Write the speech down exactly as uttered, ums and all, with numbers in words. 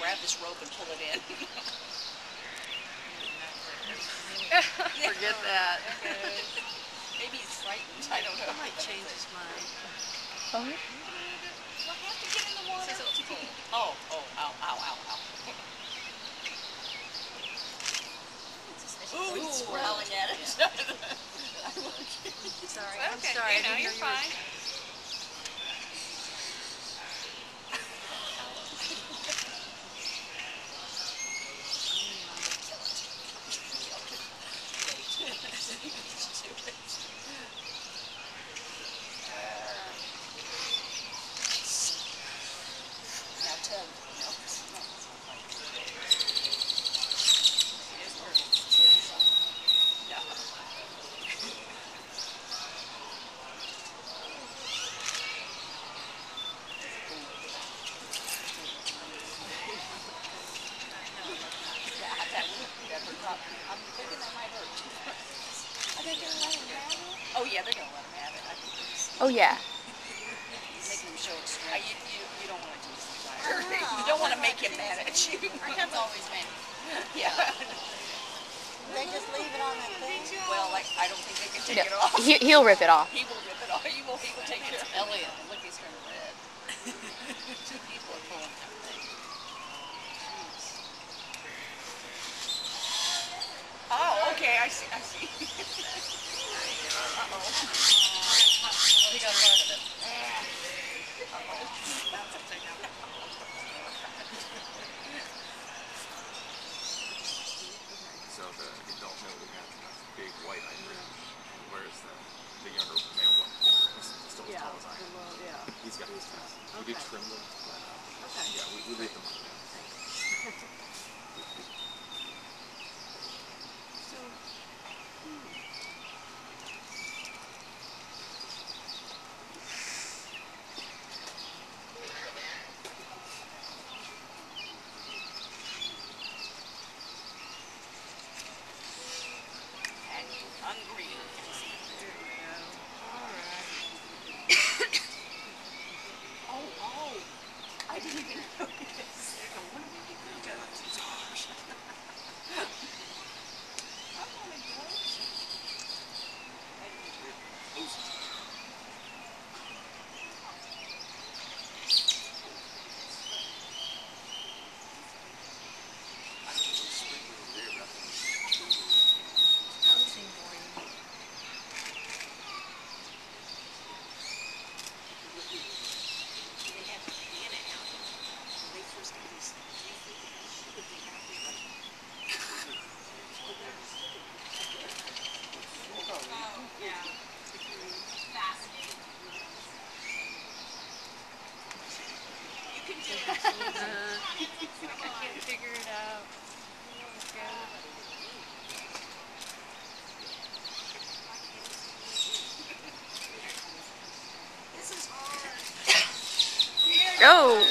Grab this rope and pull it in. Forget that. Maybe he's frightened. I don't know. He might change his mind. Oh. We'll have to get in the water. Oh, oh, ow, ow, ow, ow. Ooh, he's growling at it. Sorry, I'm okay. sorry. No, you're fine. Oh yeah. Making him show extreme. You, you, you don't want to do this to fire. You don't want to make him mad at you. That's always been. Yeah. They just leave it on that thing. Well, like, I don't think they can take no. it off. He, he'll rip it off. He will rip it off. He will, he will take it. It's Elliot. Look, he's turned red. Two people are pulling that thing. Jeez. Oh, okay. I see. I see. Uh-oh. We got part of it. So the adult male would have a big white eyebrow, whereas the, the younger male one is still as tall as I am. Yeah. He's got his fast. We do trim them. Okay. Yeah, we, we leave them on there. So, hmm. Go!